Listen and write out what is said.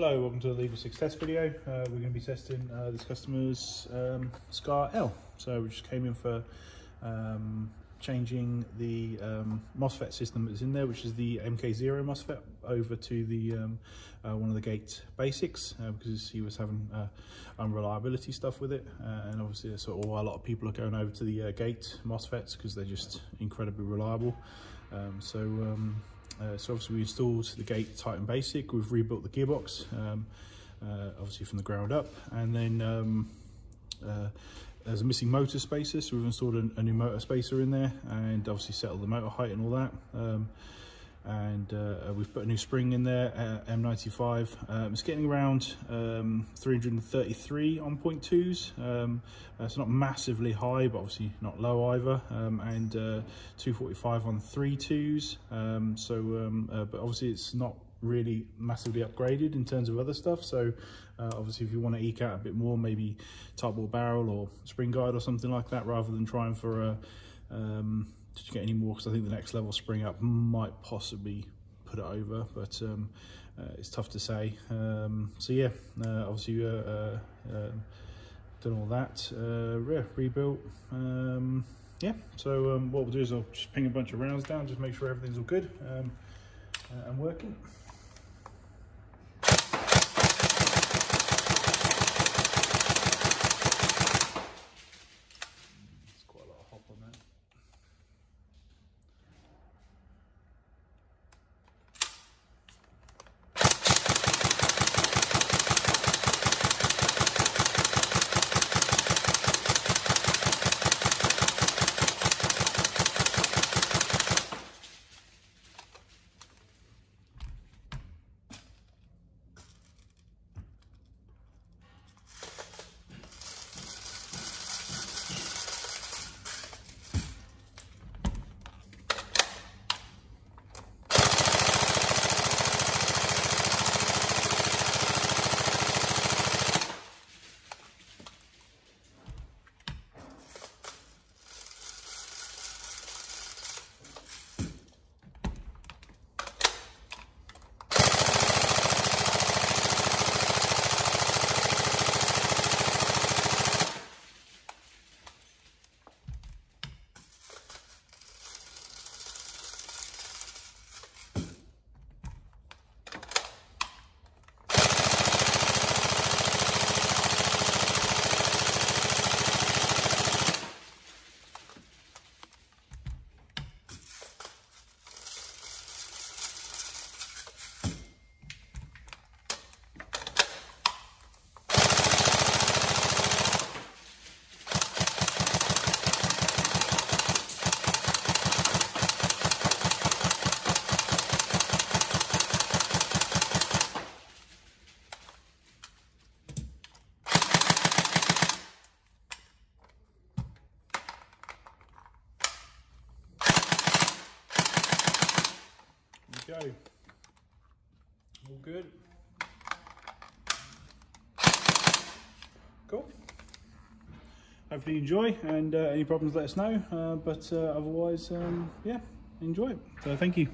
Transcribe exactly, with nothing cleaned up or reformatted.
Hello, welcome to the Eagle six test video. Uh, we're going to be testing uh, this customer's um, Scar L. So we just came in for um, changing the um, MOSFET system that's in there, which is the M K zero MOSFET, over to the um, uh, one of the gate basics uh, because he was having uh, unreliability stuff with it, uh, and obviously sort of a lot of people are going over to the uh, gate MOSFETs because they're just incredibly reliable. Um, so. Um, Uh, so obviously we installed the gate Titan Basic, we've rebuilt the gearbox, um, uh, obviously from the ground up, and then um, uh, there's a missing motor spacer, so we've installed a, a new motor spacer in there and obviously settled the motor height and all that. Um, and uh, we've put a new spring in there, uh, M ninety-five. Um, it's getting around um, three hundred thirty-three on point twos. Um, uh, it's not massively high, but obviously not low either. Um, and uh, two forty-five on three twos. Um, so, um, uh, but obviously it's not really massively upgraded in terms of other stuff. So uh, obviously if you want to eke out a bit more, maybe top ball barrel or spring guide or something like that, rather than trying for a... Um, to get any more, because I think the next level spring up might possibly put it over, but um, uh, it's tough to say. Um, so yeah, uh, obviously uh, uh, uh, done all that, uh, yeah, rebuilt. Um, yeah, so um, what we'll do is I'll just ping a bunch of rounds down, just make sure everything's all good um, uh, and working. Go. All good. Cool. Hopefully you enjoy, and uh, any problems let us know, uh, but uh, otherwise um, yeah, enjoy it. So thank you.